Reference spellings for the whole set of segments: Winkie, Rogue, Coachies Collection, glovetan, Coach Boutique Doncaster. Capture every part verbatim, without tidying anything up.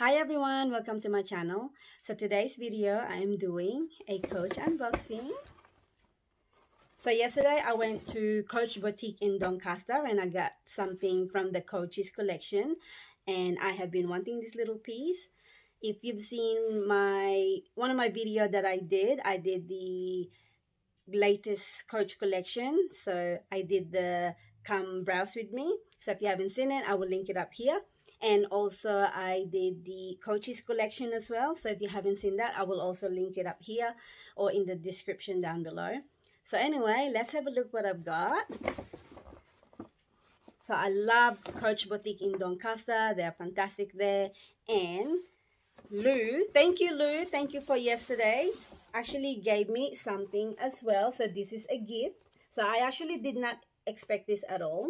Hi everyone, welcome to my channel. So today's video I am doing a Coach unboxing. So yesterday I went to Coach Boutique in Doncaster and I got something from the Coach's collection, and I have been wanting this little piece. If you've seen my one of my video that I did, I did the latest Coach collection, so I did the come browse with me. So if you haven't seen it, I will link it up here. And also I did the Coach's collection as well, so if you haven't seen that, I will also link it up here or in the description down below. So anyway, let's have a look what I've got. So I love Coach Boutique in Doncaster. They're fantastic there. And Lou, thank you Lou, thank you for yesterday, actually gave me something as well. So this is a gift. So I actually did not expect this at all,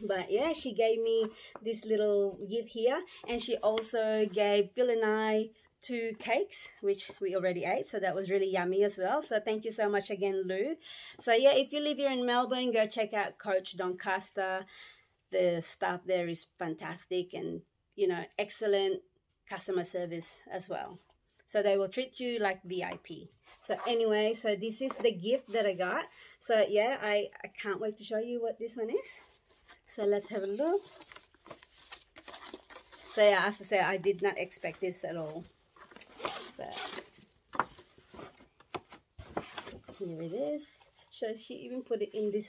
but yeah, she gave me this little gift here, and she also gave Phil and I two cakes which we already ate, so that was really yummy as well. So thank you so much again, Lou. So yeah, if you live here in Melbourne, go check out Coach Doncaster. The staff there is fantastic, and you know, excellent customer service as well, so they will treat you like V I P. So anyway, so this is the gift that I got. So yeah, I, I can't wait to show you what this one is. So let's have a look. So yeah, as I said, I did not expect this at all. But here it is. So she even put it in this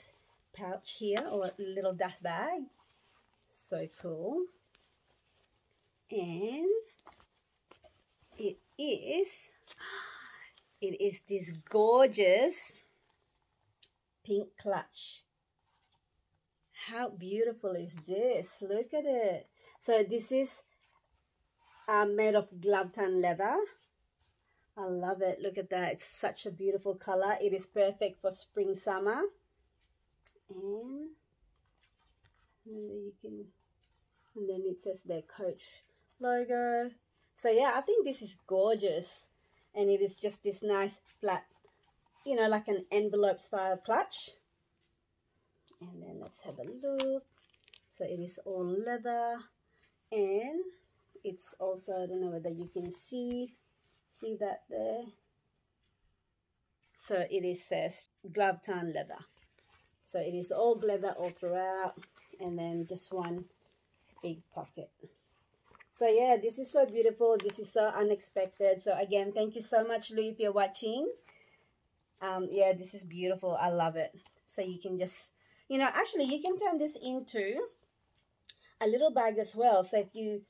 pouch here, or a little dust bag. So cool. And it is, it is this gorgeous pink clutch. How beautiful is this? Look at it. So this is uh, made of glovetan leather. I love it. Look at that. It's such a beautiful color. It is perfect for spring, summer. And you can, and then it says their Coach logo. So yeah, I think this is gorgeous. And it is just this nice flat, you know, like an envelope style clutch. And then let's have a look. So it is all leather, and it's also, I don't know whether you can see see that there. So it is says glovetan leather. So it is all leather all throughout, and then just one big pocket. So yeah, this is so beautiful. This is so unexpected. So again, thank you so much, Lou, if you're watching. Um, yeah, this is beautiful. I love it. So you can just, you know, actually you can turn this into a little bag as well. So if you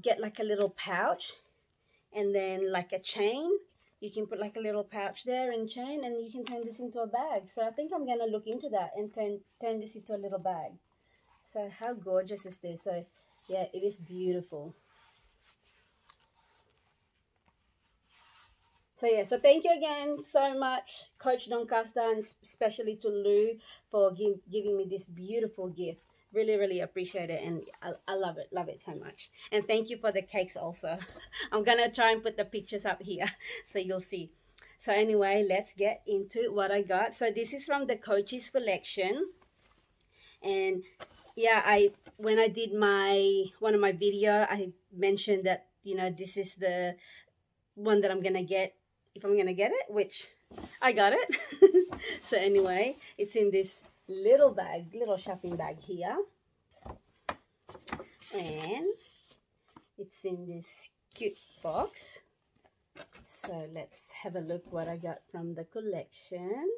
get like a little pouch and then like a chain, you can put like a little pouch there and chain, and you can turn this into a bag. So I think I'm going to look into that and turn, turn this into a little bag. So how gorgeous is this? So yeah, it is beautiful. So yeah, so thank you again so much, Coach Doncaster, and especially to Lou for give, giving me this beautiful gift. Really, really appreciate it, and I, I love it, love it so much. And thank you for the cakes also. I'm going to try and put the pictures up here so you'll see. So anyway, let's get into what I got. So this is from the Coach's collection. And yeah, I when I did my one of my video, I mentioned that, you know, this is the one that I'm going to get. If I'm gonna get it, which I got it. So anyway, it's in this little bag, little shopping bag here, and it's in this cute box. So let's have a look what I got from the collection.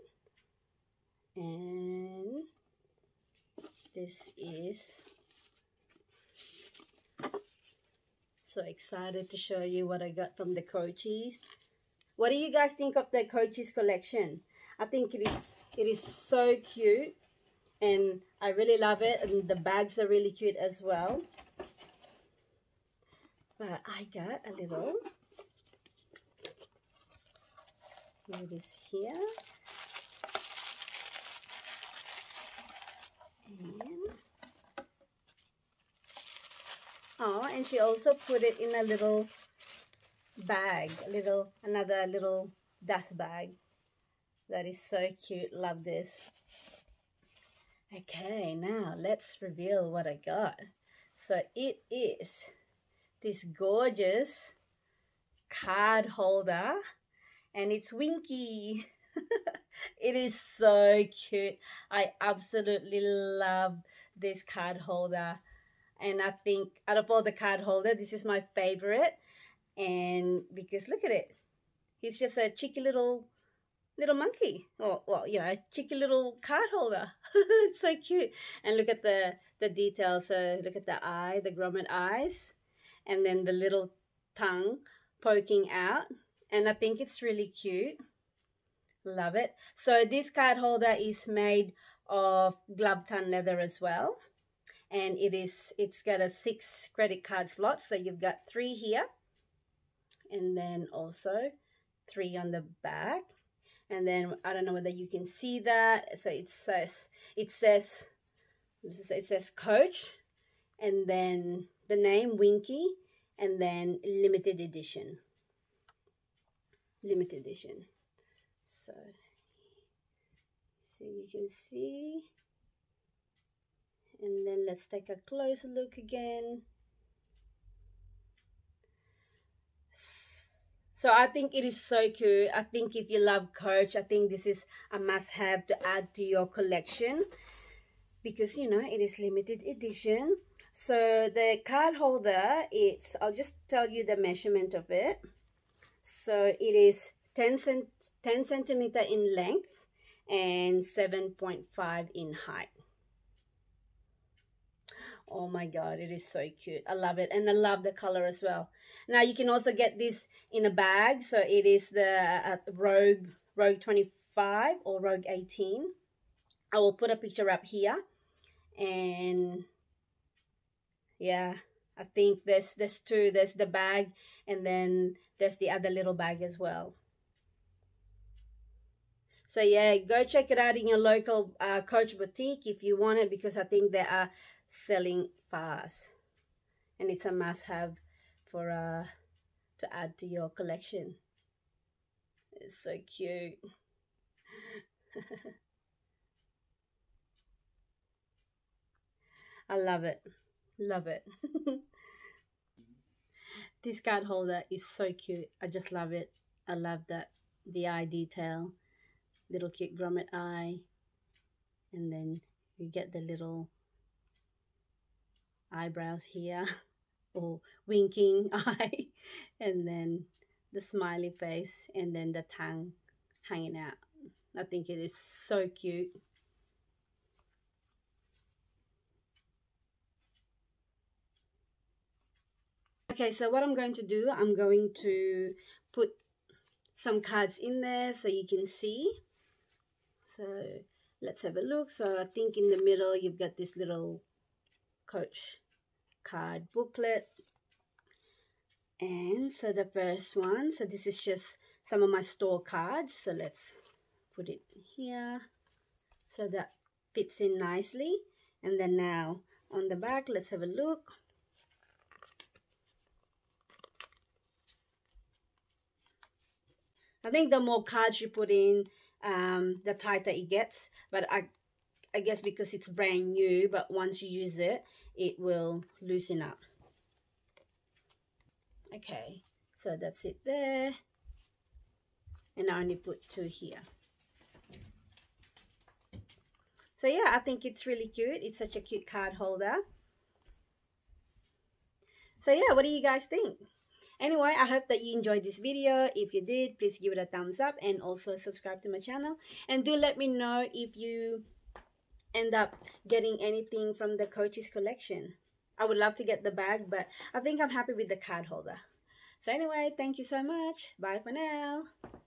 And this is, so excited to show you what I got from the Coaches. What do you guys think of the Coach's collection? I think it is it is so cute, and I really love it, and the bags are really cute as well. But I got a little, here it is here, and oh, and she also put it in a little bag, a little another little dust bag. That is so cute. Love this. Okay, now let's reveal what I got. So it is this gorgeous card holder, and it's Winkie. It is so cute. I absolutely love this card holder, and I think out of all the card holder, this is my favorite. And because look at it, he's just a cheeky little little monkey, or well, you know, a cheeky little card holder. It's so cute. And look at the the detail. So look at the eye, the grommet eyes, and then the little tongue poking out, and I think it's really cute. Love it. So this card holder is made of glovetan leather as well, and it is it's got a six credit card slot, so you've got three here and then also three on the back. And then I don't know whether you can see that, so it says it says it says Coach, and then the name Winkie, and then limited edition limited edition so so you can see. And then let's take a closer look again. So I think it is so cute. I think if you love Coach, I think this is a must-have to add to your collection, because you know it is limited edition. So the card holder, it's I'll just tell you the measurement of it. So it is ten centimeter in length and seven point five in height. Oh my god, it is so cute. I love it, and I love the color as well. Now you can also get this in a bag, so it is the uh, Rogue Rogue twenty-five or Rogue eighteen. I will put a picture up here, and yeah, I think there's there's two. There's the bag, and then there's the other little bag as well. So yeah, go check it out in your local uh, Coach boutique if you want it, because I think they are selling fast, and it's a must-have for uh to add to your collection. It's so cute. I love it, love it. This card holder is so cute. I just love it. I love that the eye detail, little cute grommet eye, and then you get the little eyebrows here, or winking eye, and then the smiley face, and then the tongue hanging out. I think it is so cute. Okay, so what I'm going to do, I'm going to put some cards in there so you can see. So let's have a look. So I think in the middle you've got this little Coach card booklet, and so the first one, so this is just some of my store cards, so let's put it here so that fits in nicely. And then now on the back, let's have a look. I think the more cards you put in, um, the tighter it gets, but I I guess because it's brand new, but once you use it, it will loosen up. Okay, so that's it there. And I only put two here. So yeah, I think it's really cute. It's such a cute card holder. So yeah, what do you guys think? Anyway, I hope that you enjoyed this video. If you did, please give it a thumbs up, and also subscribe to my channel. And do let me know if you end up getting anything from the Coach's collection. I would love to get the bag, but I think I'm happy with the card holder. So anyway, thank you so much. Bye for now.